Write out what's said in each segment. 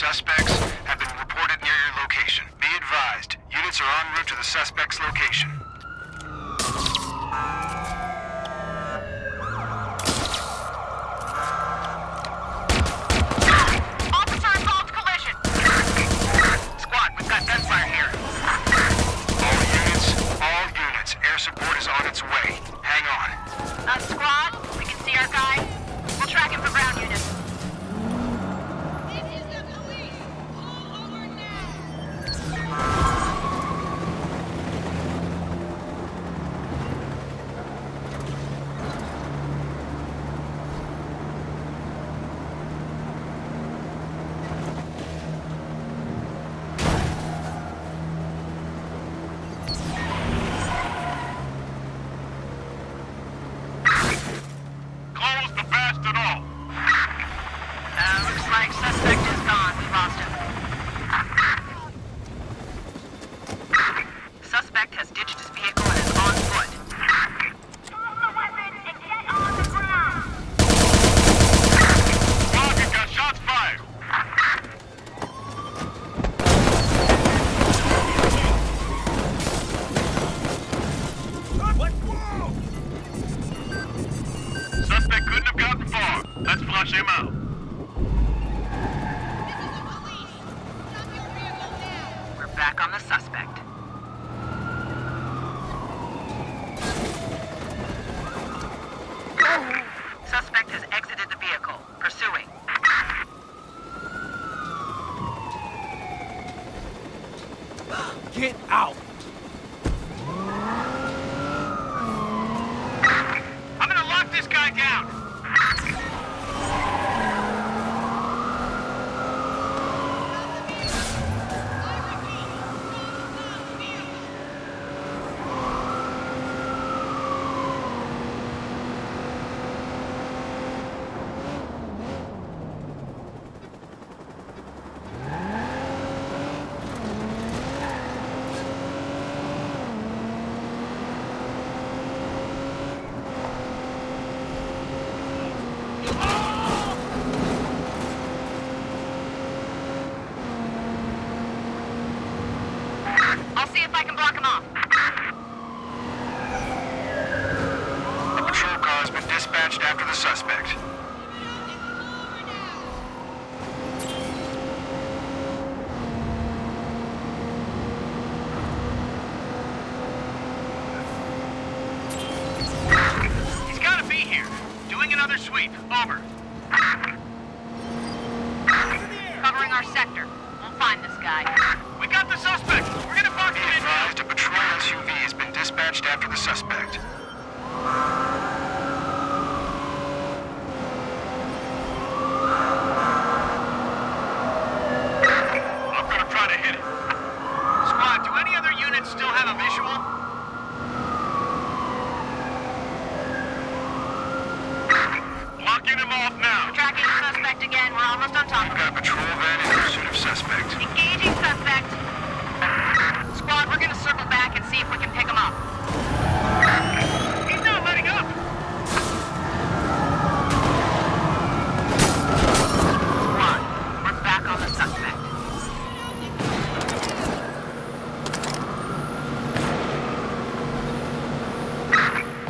suspects have been reported near your location. Be advised, units are en route to the suspect's location. Get out! I'm gonna lock this guy down! Over. Covering our sector. We'll find this guy. We got the suspect! We're gonna box him in! Advised, a patrol SUV has been dispatched after the suspect. I'm gonna try to hit it. Squad, do any other units still have a visual? Again, we're almost on top. We've got a patrol van in pursuit of suspect. Engaging suspect. Squad, we're gonna circle back and see if we can pick him up. He's not letting up. Squad, we're back on the suspect.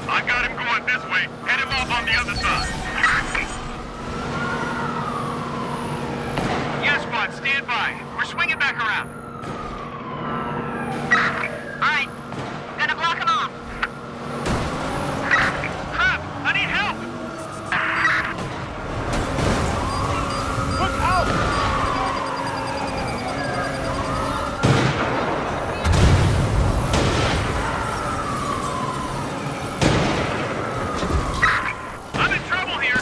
I got him going this way. Head him off on the other side. Stand by. We're swinging back around. All right. Gonna block him off. Crap! I need help! Look out! I'm in trouble here.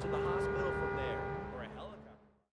To the hospital.